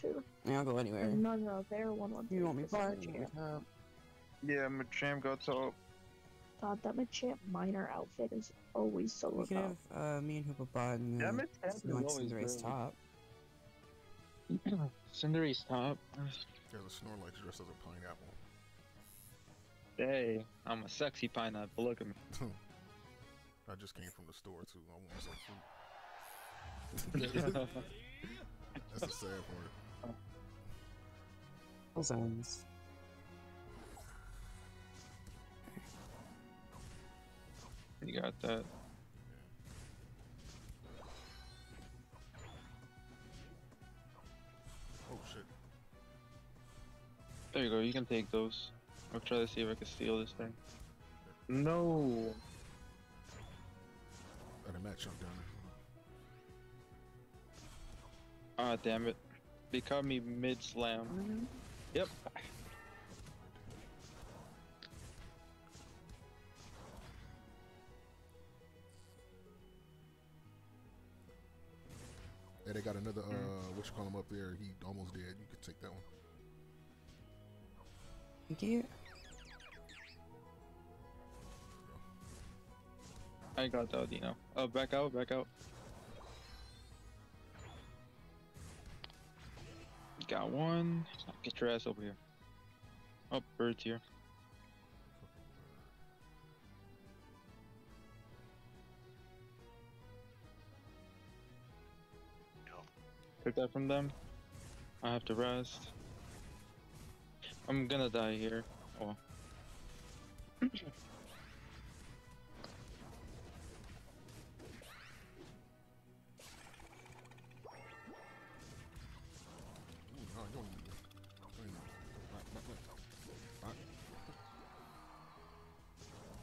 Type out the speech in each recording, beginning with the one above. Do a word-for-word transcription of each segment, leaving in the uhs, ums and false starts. too. Yeah, I'll go anywhere. No, no, they're one one. You want me Machamp? Yeah, Machamp got top. God, that Machamp minor outfit is always so low. We can have uh, me and Hoopa bot and then Cinderace top. Cinderace top. Yeah, the Snorlax dressed as a pineapple. Hey, I'm a sexy pineapple, look at me. I just came from the store too, I want some food. That's the sad part. Those ends. You got that. Yeah. Oh shit. There you go, you can take those. I'll try to see if I can steal this thing. No! Got a matchup down there. Ah, damn it. They caught me mid-slam. Mm-hmm. Yep. Hey, they got another, uh, what you call him up there? He almost dead. You could take that one. Thank you. I got the Audino. Oh, back out, back out. Got one. Get your ass over here. Oh, bird's here. Took that from them. I have to rest. I'm gonna die here. Oh.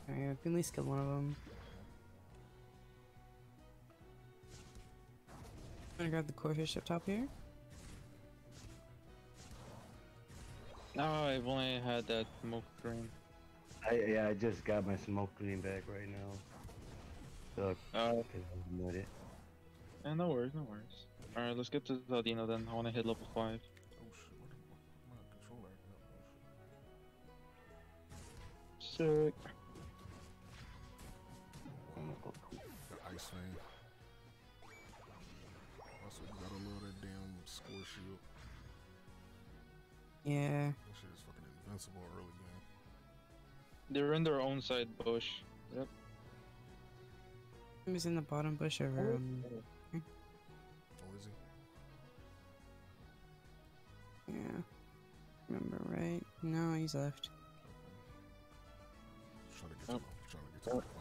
Alright, I can at least kill one of them. I'm gonna grab the core fish up top here. Oh, I've only had that smoke green. I, yeah, I just got my smoke green back right now. So, uh, I'm with it. Yeah, no worries, no worries. Alright, let's get to Zaldino then. I want to hit level five. Oh shit, what the fuck? I'm not a controller. Oh, shit. Sick. I'm gonna go cool. The ice thing. Also, you gotta love that damn score shield. Yeah. That shit is fucking invincible early game. They're in their own side bush. Yep. He's in the bottom bush over. Um... Oh, is he? Yeah. Remember right? No, he's left. Okay. Trying to get oh. to, trying to get to oh. the fly.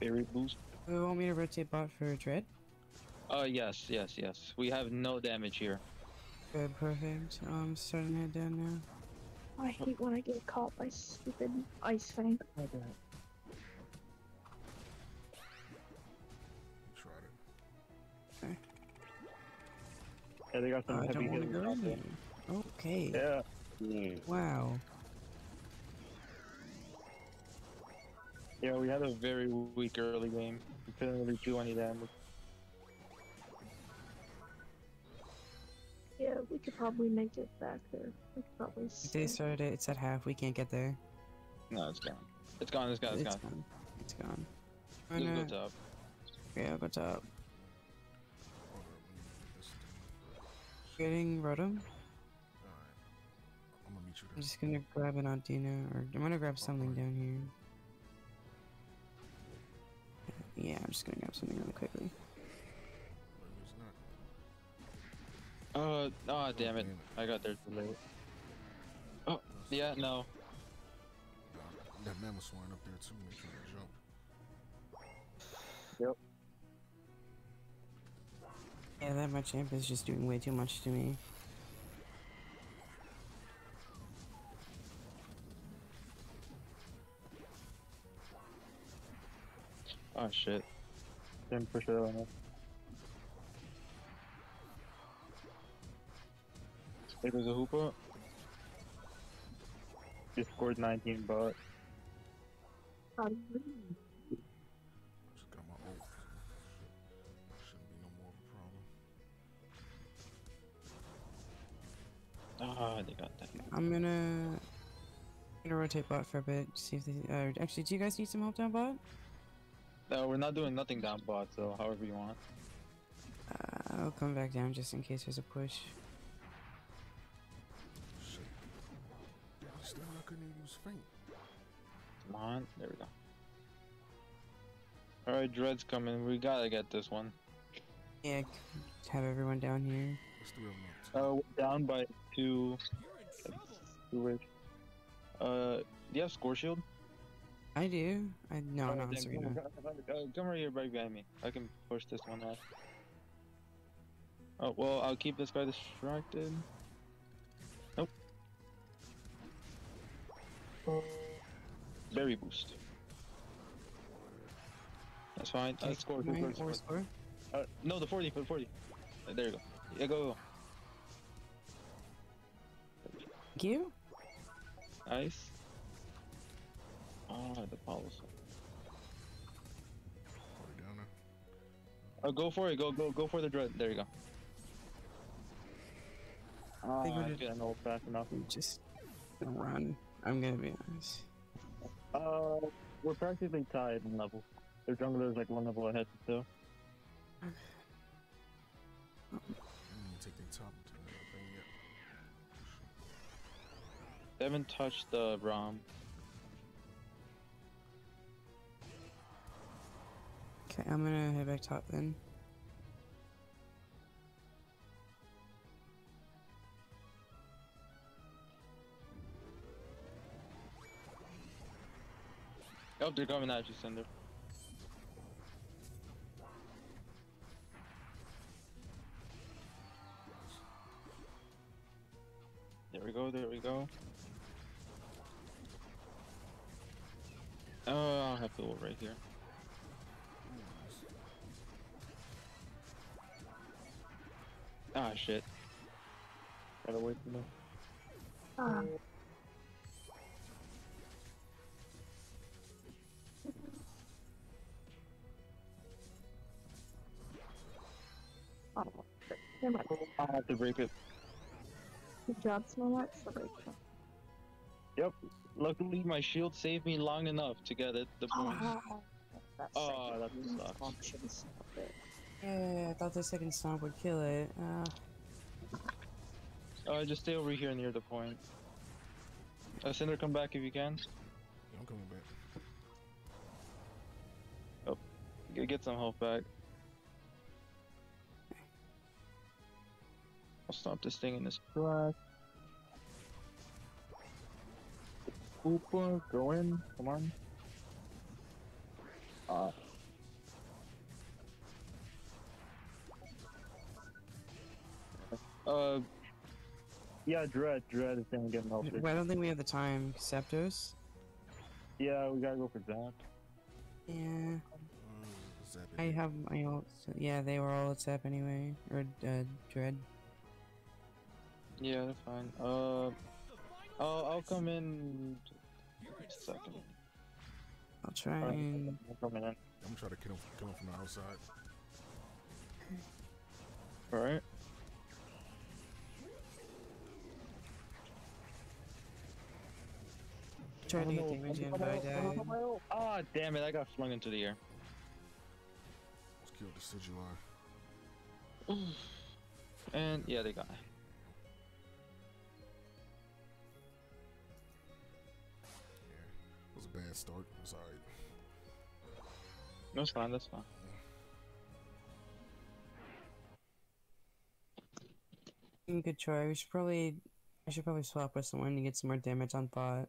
Berry boost. You want me to rotate bot for a dread? Oh, uh, yes, yes, yes. We have no damage here. Good, perfect. Oh, I'm starting to head down now. Oh, I hate when I get caught by stupid ice fang. I got it. Tried it. Okay. Yeah, they got some oh, heavy hitters. Okay. Yeah. Mm. Wow. Yeah, we had a very weak early game. We couldn't really do any damage. Yeah, we could probably make it back there. We could probably if they started it, it's at half, we can't get there. No, it's gone. It's gone, it's gone, it's, it's gone. gone. It's gone. Oh, just no. Go top. Yeah, go top. Getting Rotom? Alright. I'm gonna meet you there. I'm just gonna grab an Audino, or I'm gonna grab something right. down here. Yeah, I'm just gonna grab something really quickly. Uh, oh, damn it. I got there too late. Oh, yeah, no. That Mamoswan up there too, when he's trying to jump. Yep. Yeah, that Machamp is just doing way too much to me. Oh, shit. Didn't push it out enough. There goes a Hoopa. Just scored nineteen bot. I just got my ult. Shouldn't be no more of a problem. Ah, they got that. I'm gonna, I'm gonna rotate bot for a bit. See if they. Uh, actually, do you guys need some help down bot? No, we're not doing nothing down bot. So however you want. Uh, I'll come back down just in case there's a push. Shit. Still, I couldn't use faint. Come on, there we go. All right, Dread's coming. We gotta get this one. Yeah, have everyone down here. Oh, uh, down by two. You're in trouble. Uh, do you have score shield? I do. I no, right, not Serena. Come, come right here, right behind me. I can push this one off. Oh well, I'll keep this guy distracted. Nope. Berry boost. That's fine. Uh, score, score, score. score. Uh, no, the forty, the forty. Uh, there you go. Yeah, go, go. Thank you. Nice. Oh, the policy. Oh, go for it. Go, go, go for the Dread. There you go. Oh, I think we're not fast enough. Just run. I'm gonna be honest. Uh, we're practically tied in level. Their jungler is like one level ahead, so. They haven't touched the ROM. Okay, I'm gonna head back top then. Oh, they're coming at you, Cinder. There we go, there we go. Oh, I'll have to ult right here. Ah, shit. Gotta wait for them. Ah. I'll have to break it. Good job, Snorlax. Yep. Luckily, my shield saved me long enough to get it. The point. Oh, that, oh, that sucks. Yeah, I thought the second stomp would kill it. Uh... Oh, just stay over here near the point. Uh, Cinder, come back if you can. Yeah, I'm coming back. Oh, get some health back. I'll stomp this thing in this track. Hoopa, go in. Come on. Uh. Uh. Yeah, Dread. Dread is gonna get help. I don't think we have the time. Zapdos? Yeah, we gotta go for Zap. Yeah. Um, I have my ult. Yeah, they were all at Zap anyway. Or, uh, Dread. Yeah, that's fine. Uh, I'll, I'll come in. Second. I'll try and. I'm gonna try to kill him, kill him from the outside. All right. Try to get the image in, but I died. Ah, damn it! I got flung into the air. Let's kill the Sidroy. And yeah, they got me. Bad start. I'm sorry. No, it's fine. That's fine. Yeah. Good try. We should probably, I should probably swap with someone to get some more damage on bot.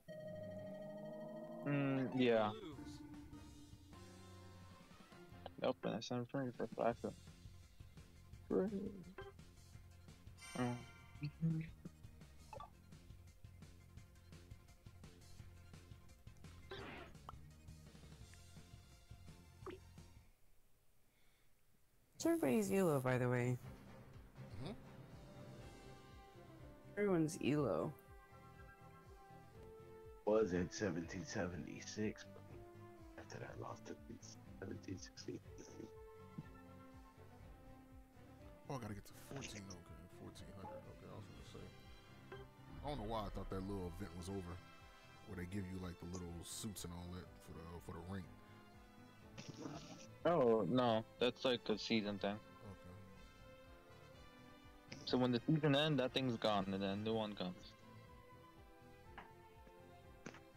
Mm, yeah. Nope, and I sound free for five. Free. Oh. Everybody's E L O, by the way. Mm-hmm. Everyone's E L O. Was in seventeen seventy-six, but after that I lost it in seventeen sixty. Oh, I gotta get to fourteen, okay. fourteen hundred, okay, I was gonna say. I don't know why I thought that little event was over, where they give you like the little suits and all that for the for the ring. Oh no, that's like a season thing. Okay. So when the season ends, that thing's gone, and then a new one comes.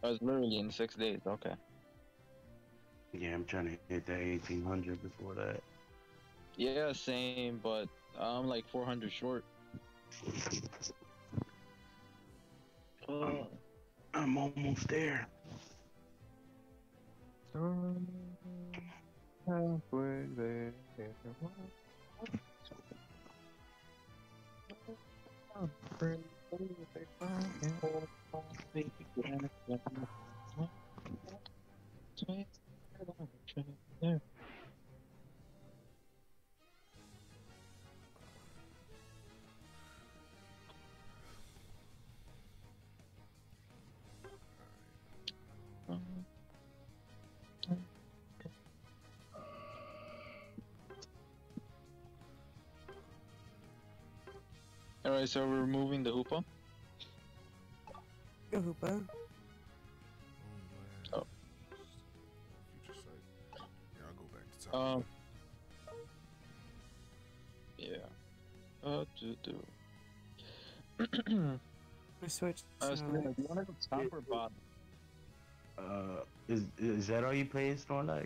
That was literally in six days. Okay. Yeah, I'm trying to hit that eighteen hundred before that. Yeah, same, but I'm like four hundred short. Uh, I'm, I'm almost there. Halfway there. There. Alright, so we're removing the Hoopa. The Hoopa? Oh. Future Sight. Yeah, I'll go back to top. Um. Yeah. Uh, do do. I switched. Uh, Serena, do you want to go top or bottom? Uh, is, is that all you play in Snorlax?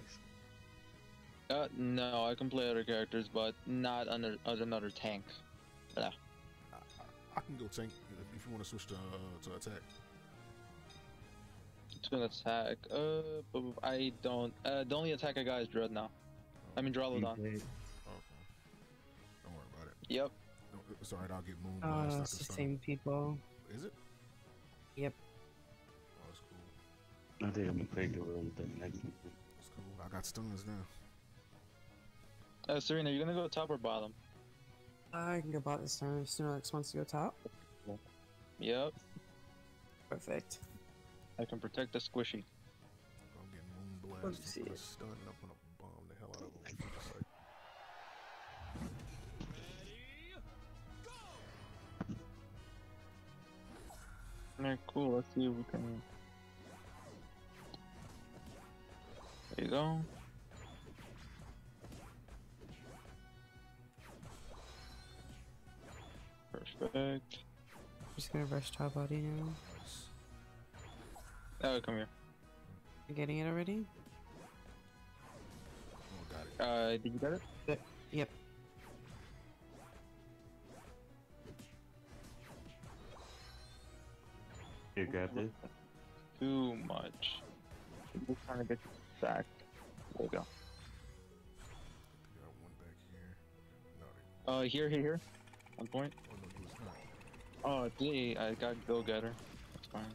Uh, no, I can play other characters, but not under, under another tank. Blah. I can go tank if you want to switch to, uh, to attack. To an attack? Uh, I don't. Uh, the only attack I got is Dreadnought. Oh, I mean, Duraludon. Okay. Don't worry about it. Yep. No, it's alright, I'll get Moonblast. Oh, uh, it's the stun. Same people. Is it? Yep. Oh, that's cool. I think I'm gonna play the real thing next week. That's cool. I got stuns now. Uh, Serena, are you gonna go top or bottom? I can go bot this time. Snorlax wants to go top. Yep. Perfect. I can protect the squishy. I'm getting Moonblast. I'm stunned. I'm gonna bomb the hell out of him. Ready, go! Alright, cool. Let's see if we can. There you go. Perfect. I'm just gonna rush top Audino. Oh, come here. You getting it already? Oh, got it. Uh, did you get it? Uh, yep. You grabbed it? Too much. I'm just trying to get back. There you go. I got one back here. Uh, here, here, here. On point. Oh, gee, I got go getter. That's fine.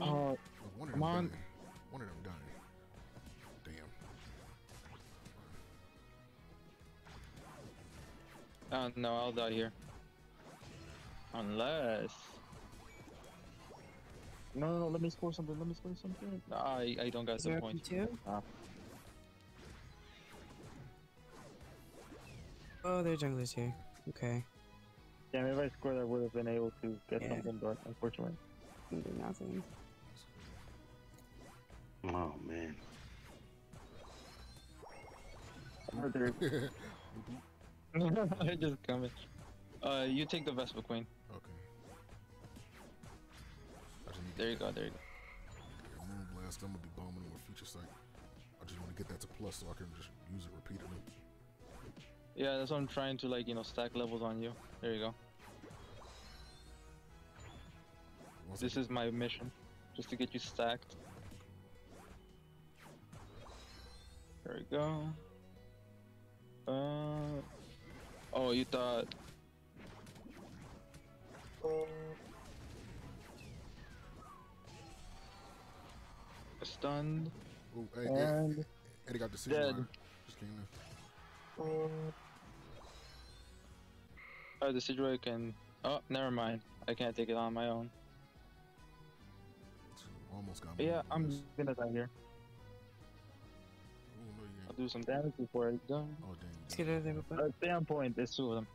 Oh, uh, come on. Died. One of them died. Damn. Oh, no, I'll die here. Unless. No, no, no, let me score something. Let me score something. No, I, I don't got the point. Oh, their jungler's here. Okay. Damn, if I scored, I would have been able to get yeah. something, but unfortunately, I did nothing. Oh man. I just coming. Uh, you take the Vespa Queen. Okay. There you go. There you go. Yeah, Moonblast. I'm gonna be bombing with Future Sight. I just want to get that to plus so I can just use it repeatedly. Yeah, that's what I'm trying to, like, you know, stack levels on you. There you go. Once this is my mission, just to get you stacked. There we go. Uh, oh, you thought... Stunned. Ooh, hey, and... Eddie, Eddie got the Sidroy. Just came in. Uh, oh, the Sidroy can. Oh, never mind. I can't take it on my own. Almost got me. Yeah, I'm gonna die here. Ooh, no, yeah. I'll do some damage before it's done. Oh, damn. Let's get out of there. At some point, there's two of them.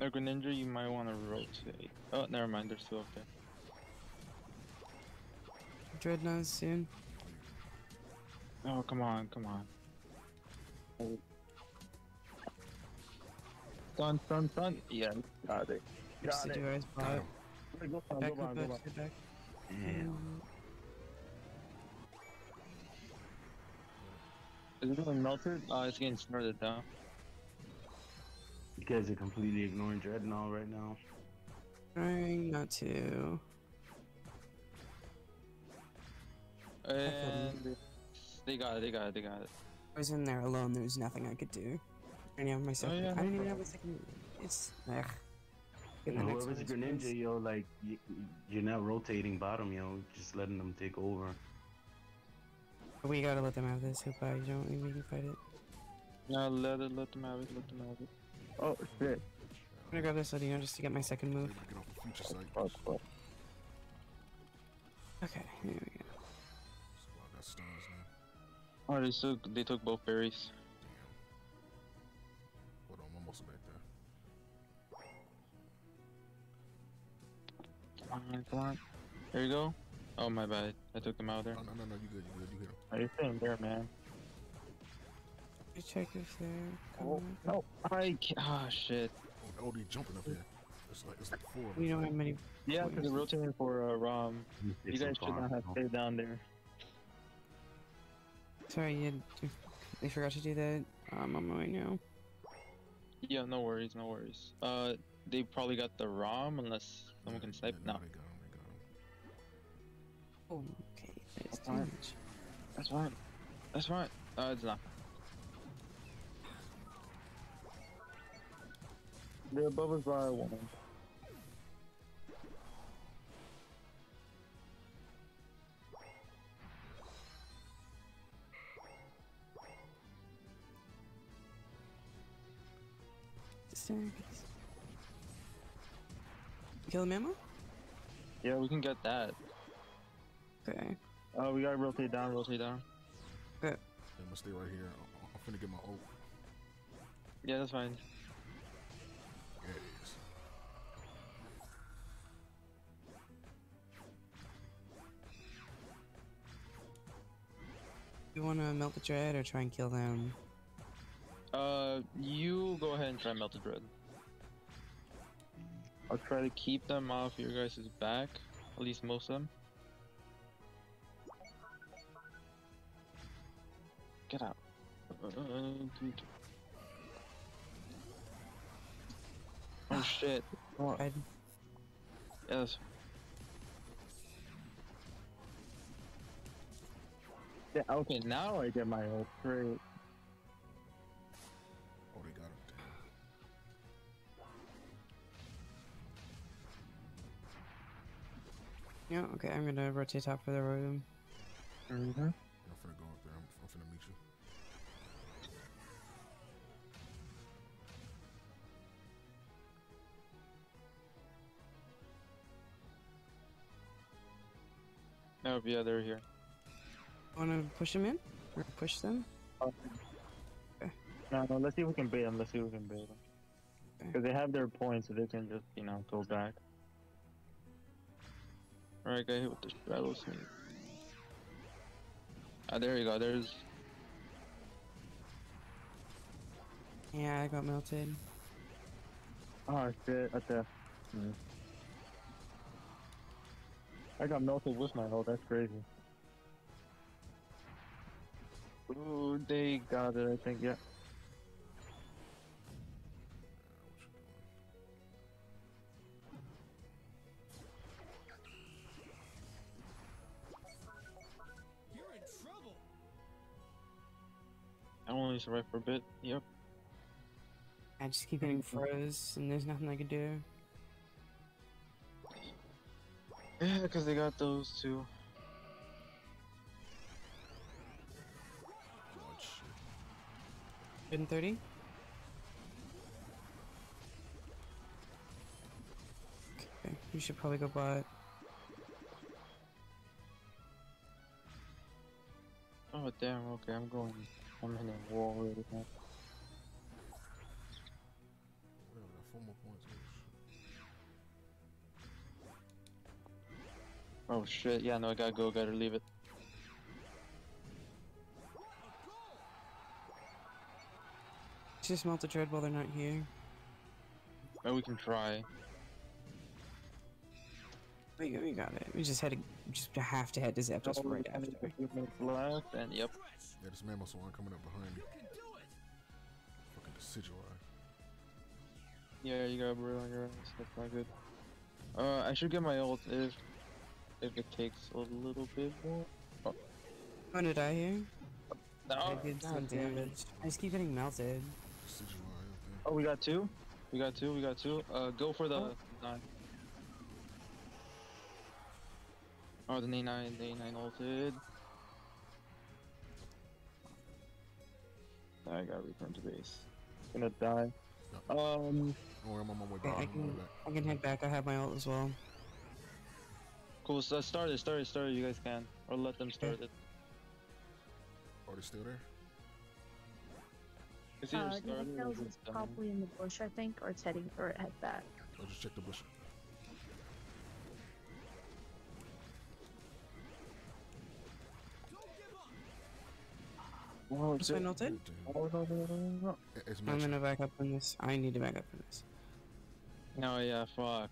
No, Greninja, you might want to rotate. Oh, never mind, they're still up there. Dreadnought soon. Oh, come on, come on. Oh. Front, front, front. Yeah, got it. Got it. It. Got it. Back, go back, go back, go back. Damn. Is it really melted? Oh, it's getting snorted down. You guys are completely ignoring Dreadnought right now. Trying not to. And they got it, they got it, they got it. I was in there alone, there was nothing I could do. I didn't have my second. Oh, yeah. I didn't even have a second. It's. Ugh. Well, whoever's a Greninja, yo, like, you, you're not rotating bottom, yo. Just letting them take over. We gotta let them have this, Hoopa. You don't think we can fight it? No, let it, let them have it, let them have it. Oh, shit. I'm gonna grab this Audino just to get my second move. Okay, here we go. Oh, they took, they took both berries. Hold on, I'm almost back there. Come on, come on. There you go. Oh, my bad. I took them out of there. Oh, no, no, no, you good, you good, you good. Oh, you're staying there, man. You check if they're coming. Oh, no. I can't. Ah, oh, shit. Oh, they're jumping up here. It's like, it's like four. We don't have many. Yeah, because they're rotating for uh, Rom. You guys should not have stayed down there. Sorry, you had, they forgot to do that. I'm on my way now. Yeah, no worries, no worries. Uh, they probably got the ROM unless someone can snipe. No. They got him, they got him. Oh, okay. That's fine. That's fine. That's fine. Uh, it's not. They're above us by one. Kill a mammal? Yeah, we can get that. Okay. Oh, uh, we gotta rotate down, rotate down. Okay. Yeah, I'm gonna stay right here. I'm, I'm finna get my ult. Yeah, that's fine. Yeah, it is. You wanna melt the dread or try and kill them? Uh, you go ahead and try Melted Dread. I'll try to keep them off your guys' back, at least most of them. Get out. Oh shit. What? Yes. Yeah, okay, now I get my ult. Great. Yeah, okay, I'm gonna rotate top for the Rotom. Mm-hmm. Yeah, I'm finna go up there, I'm, I'm finna meet you. Oh, yeah, they're here. Wanna push them in? Or push them? Okay. Okay. No, no, let's see if we can bait them, let's see if we can bait them. Because okay. They have their points, so they can just, you know, go back. Alright, got hit with this battle scene. Ah, there you go, there's... Yeah, I got melted. Oh shit, at the... Hmm. I got melted with my ult, that's crazy. Ooh, they got it, I think, yeah. Survive for a bit. Yep. I just keep getting froze, and there's nothing I can do. Yeah, because they got those two. Oh shit. Good and thirty. Okay, we should probably go bot. Oh damn. Okay, I'm going. I'm hitting a wall right now. Whatever, four more points. Oh shit, yeah, no, I gotta go, gotta leave it. Just melt the Dread while they're not here. But we can try. We, we got it. We just had to, just have to head to Zapdos oh, right after. Minutes left, and yep. Yeah, this Mamoswan coming up behind me. Fucking Decidueye. Yeah, you gotta brew on your ass. That's not good. Uh, I should get my ult if if it takes a little bit more. Oh, oh did I hear? No. I did some damage. I just keep getting melted. Decidueye, okay. Oh, we got two. We got two. We got two. Uh, go for the oh. nine. Oh, the A nine, the A nine ulted. I gotta return to base. I'm gonna die. No. Um. Oh, I'm on my way back. I can, I can head back. I have my ult as well. Cool. So start it. Start it. Start it. You guys can, or let them start it. Are they still there? It's either uh, started or it's probably in the bush, I think, or it's heading or it head back. I'll just check the bush. Whoa, it's melted? Oh, no, no, no, no. It's I'm gonna back up on this. I need to back up on this. No, yeah, fuck.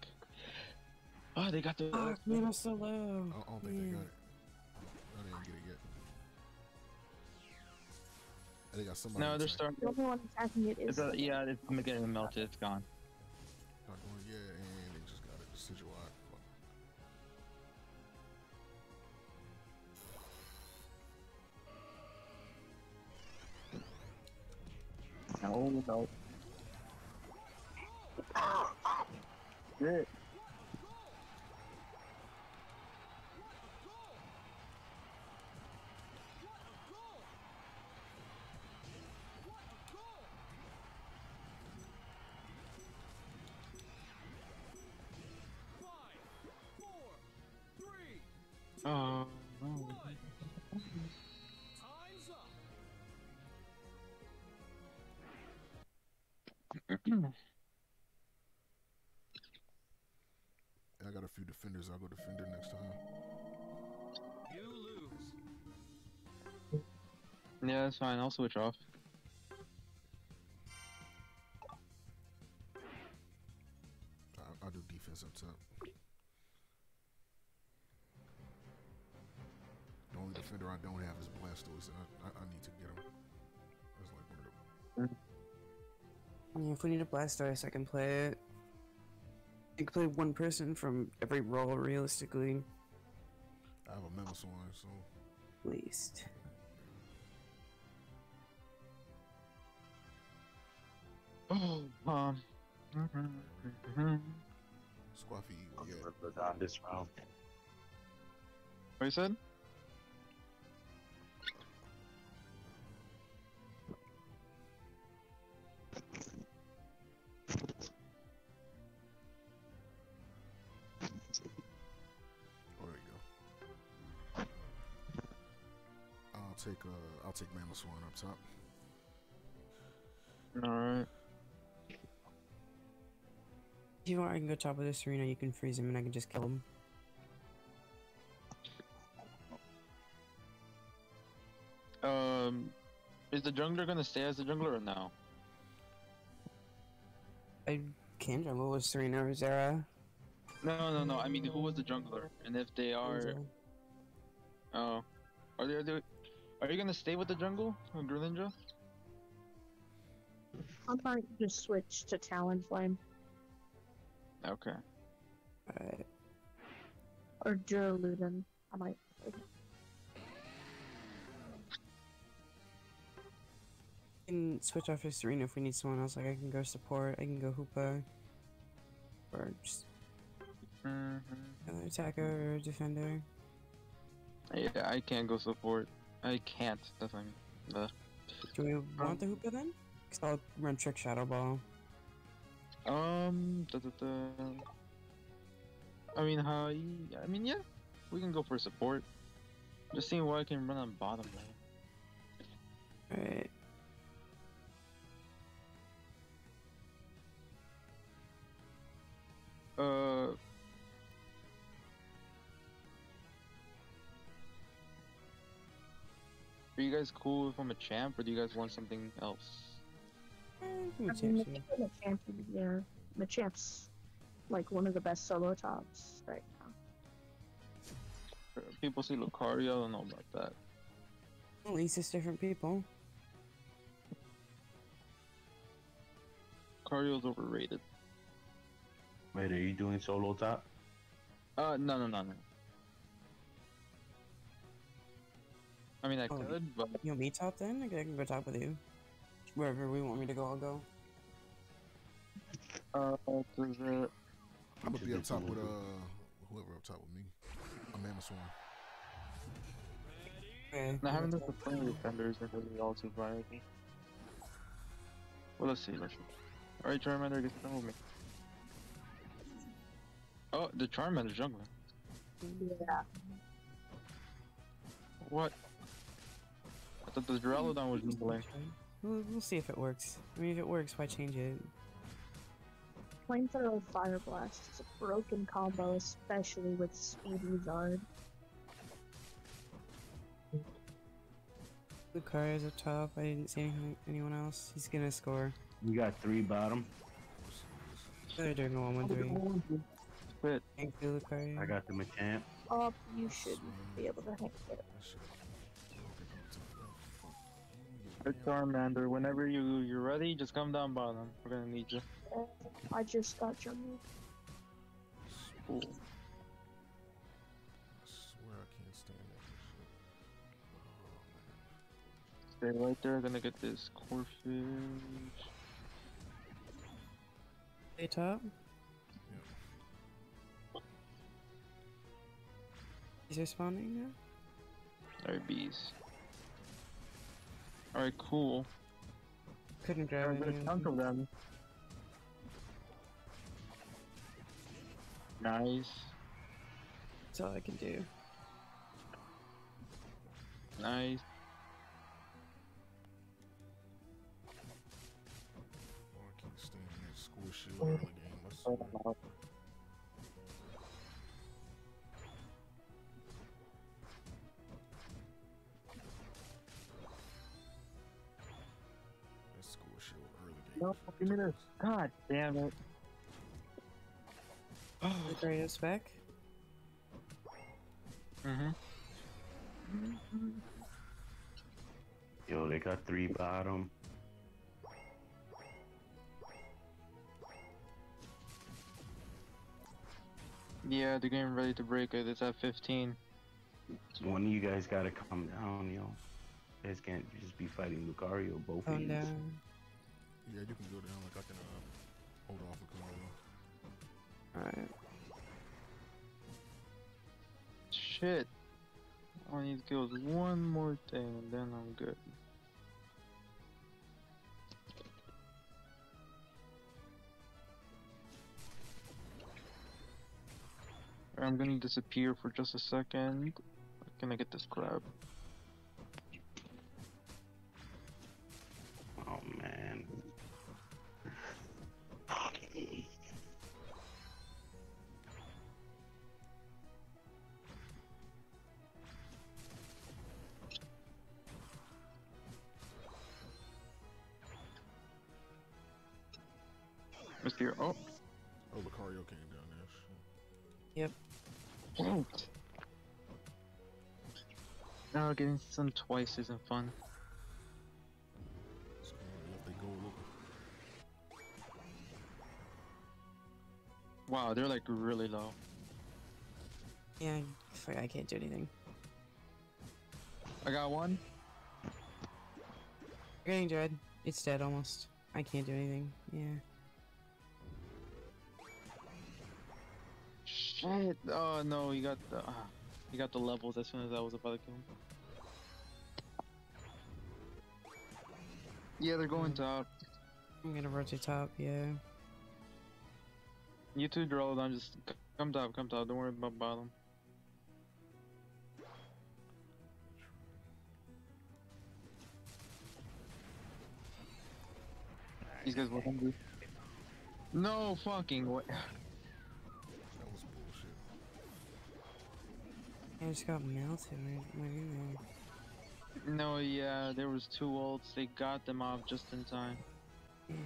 Oh, they got the. Oh, man, I'm so low. I don't think yeah. they got it. I didn't get it yet. I think I got somebody. No, they're starting. The only one attacking it is. It's a, yeah, it's getting melted. It's gone. Not going, yeah, and they just got it. Decidueye. No, no. Shit. Oh, no. I got a few defenders. I'll go defender next time. You lose. Yeah, that's fine. I'll switch off. I'll, I'll do defense up top. The only defender I don't have is Blastoise, and I, I, I need to get him. That's like one of them. If we need a Blastoise, I can play it. I can play one person from every role, realistically. I have a Mamoswan, so... At least. Oh, um... Squaffy, yeah. On this round. What you said? Take, uh, I'll take Mamoswan up top. Alright. If you want, I can go top of the Serena, you can freeze him and I can just kill him. Um, is the jungler gonna stay as the jungler or no? I can't jungle with Serena or Zara. No, no, no, I mean, who was the jungler? And if they are... Oh. Are they... Are they... Are you gonna stay with the jungle, Greninja? I'm going to just switch to Talonflame. Okay. Alright. Or Duraludon. I might. I can switch off his Serena if we need someone else. Like, I can go support, I can go Hoopa. Or just. Mm-hmm. Another attacker or defender. Yeah, I can't go support. I can't, that's what I mean. Uh, Do we want the Hoopa then? Because I'll run Trick Shadow Ball. Um, da, da, da. I mean, how? You, I mean, yeah, we can go for support. Just seeing what I can run on bottom lane. Alright. Uh. Are you guys cool with Machamp, or do you guys want something else? Machamp, Machamp, yeah. Machamp's like one of the best solo tops right now. People say Lucario, I don't know about that. At least it's different people. Lucario's overrated. Wait, are you doing solo top? Uh, no, no, no, no. I mean, I oh, could, but... You want me top then? I can go top with you. Wherever we want me to go, I'll go. Uh, I'm gonna be up top with, uh, whoever up top with me. I'm Mamoswan. Okay. Now, having this with playing defenders is really all too viable. Well, let's see, let's see. Alright, Charmander, get to know me. Oh, the Charmander's jungler. Yeah. What? I thought the Duraludon was jungling. We'll, we'll see if it works. I mean, if it works, why change it? Flamethrower Fire Blast is a broken combo, especially with Speedy Zard. Lucario's up top. I didn't see any, anyone else. He's gonna score. You got three bottom. They're doing a one one three. Quit. Thank you, Lucario. I got the Machamp. Oh, you should be able to hit it. Charmander, whenever you, you're ready, just come down bottom. We're gonna need you. I just got your move. Cool. I swear I can't stand that shit. Stay right there, gonna get this Corphin. Stay top? Yeah. He's responding now? There are bees. Alright, cool. Couldn't grab I'm gonna chunk of them. Nice. That's all I can do. Nice. Oh, I can't stand that squish shit early game. Let's see. No, give me this. God damn it. The greatest back? Mm-hmm. Yo, they got three bottom. Yeah, the game ready to break it. It's at fifteen. One of you guys gotta calm down, yo. You guys can't just be fighting Lucario, both of you. Yeah, you can go down, like I can uh, hold off a Lucario. Alright. Shit. I need to kill one more thing and then I'm good. I'm gonna disappear for just a second. Can I get this crab? Oh man. Mister Oh. Oh, Lucario came down there. Yep. Oh. Now getting some twice isn't fun. Wow, they're like really low. Yeah, I can't do anything. I got one. You're getting dread. It's dead almost. I can't do anything. Yeah. Shit! Oh no, you got the uh, you got the levels as soon as I was about to kill him. Yeah, they're going top. I'm gonna rotate top. Yeah. You two Duraludon, just come top, come top, don't worry about bottom. These guys were hungry. No fucking way. That was bullshit. I just got melted, man. No, yeah, there was two ults. They got them off just in time. Yeah.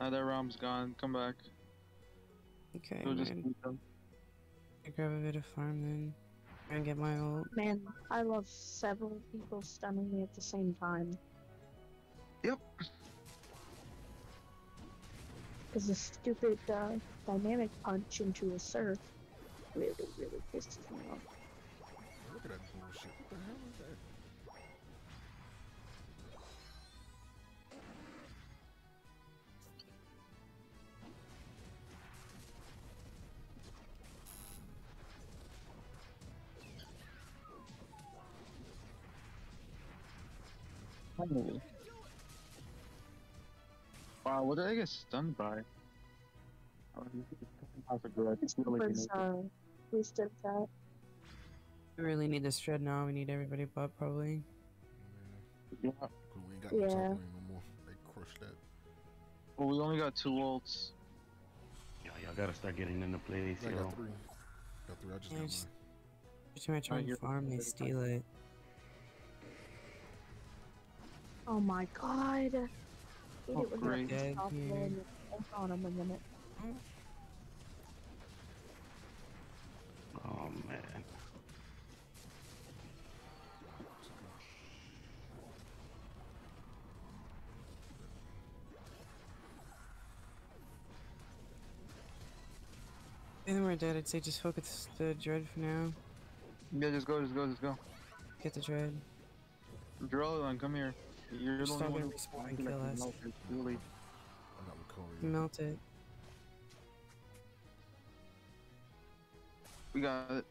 Now that Rom's gone. Come back. Okay, we'll just keep them. I grab a bit of farm then. Try and get my ult. Man, I lost several people stunning me at the same time. Yep. Because the stupid uh, dynamic punch into a surf really, really pisses me off. Look at that bullshit. What the hell is that? Oh. Wow, what did I get stunned by? Oh, it's was, uh, we stood that. We really need this shred now. We need everybody but probably. Yeah. yeah. We ain't got yeah. no top lane no more. They crushed that. Well, we only got two ults. Yo, y'all gotta start getting into place. Yeah, I got three. Got three. I just yeah, got just, mine. Every time I try to farm, they steal it. Oh my god. Oh, it great. Dead here. Hold on a minute. Oh man. Then we're dead. I'd say just focus the dread for now. Yeah, just go, just go, just go. Get the dread. Duraludon, come here. You're the only one who respawn and kill us. Really. Melt it. We got it.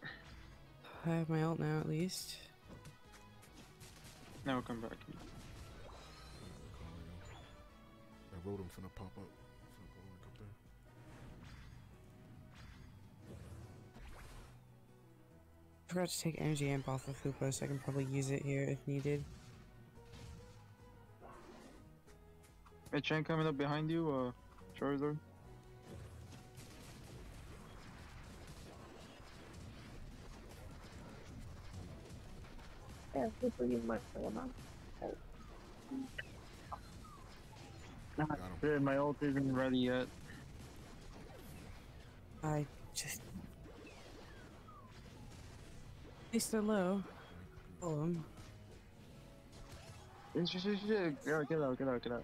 I have my ult now, at least. Now we'll come back. That Rotom finna pop up. I forgot to take Energy Amp off of Hoopa, so I can probably use it here if needed. Machamp coming up behind you, uh, Charizard. Yeah, people use my phone. Not sure, my ult isn't ready yet. I just... At least they're low. Follow him. Get out, get out, get out, get out.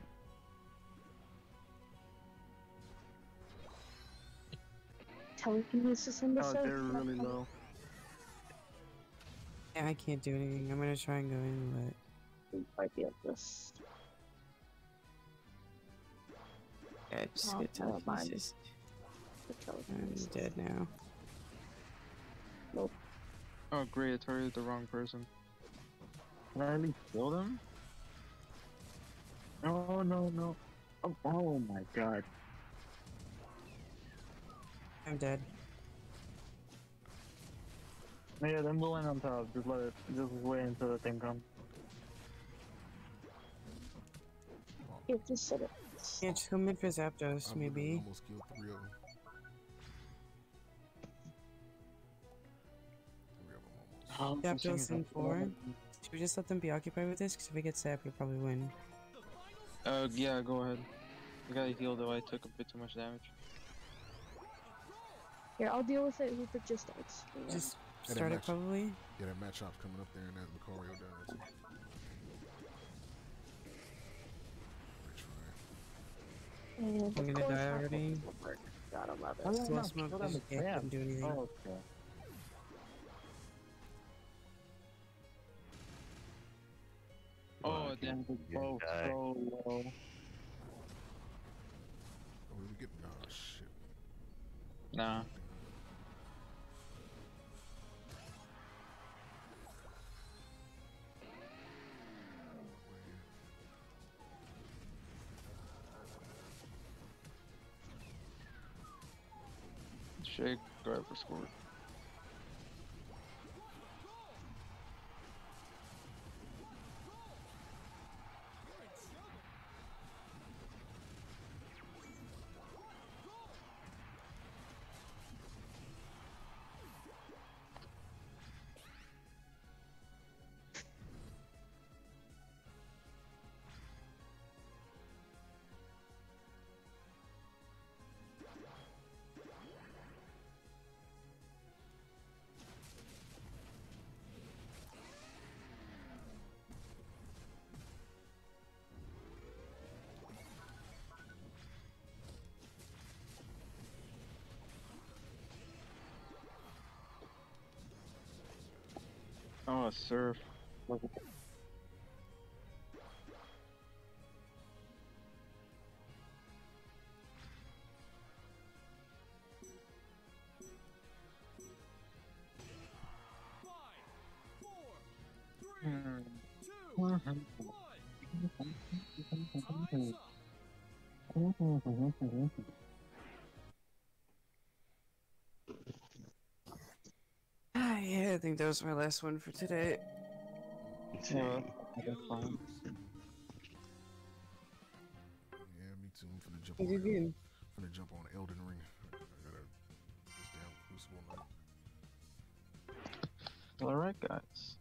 Telekinesis in the surf. Oh, they're really low. Yeah, I can't do anything. I'm gonna try and go in, but... We might be at this. Yeah, just oh, get telekinesis. I'm dead now. Nope. Oh great, I targeted the wrong person. Can I at least kill them? No, no, no. Oh, oh my god. I'm dead. Yeah, then we'll end on top. Just let it. Just wait until the thing comes. Yeah, just set it. Yeah, just go mid for Zapdos, I maybe. Almost killed three of them. Um, Zapdos in four. Should we just let them be occupied with this? Because if we get Zap, we we'll probably win. Uh, yeah, go ahead. I got healed though. I took a bit too much damage. Here, I'll deal with it with the just starts. Yeah. Just start it, probably? Yeah, that Machamp's coming up there and that Lucario down there too. And I'm gonna die already. God, I love it. I don't know, smoke I don't can't do anything. Oh, okay. Oh, damn, we're both so low. Oh, we get... Oh, shit. Nah. Shake, grab for score. Oh, Surf. Ah, yeah, I think that was my last one for today. Yeah, fine. Yeah, me too. I'm finna jump on. I'm finna jump on Elden Ring. I gotta this damn crucible now. All right, guys.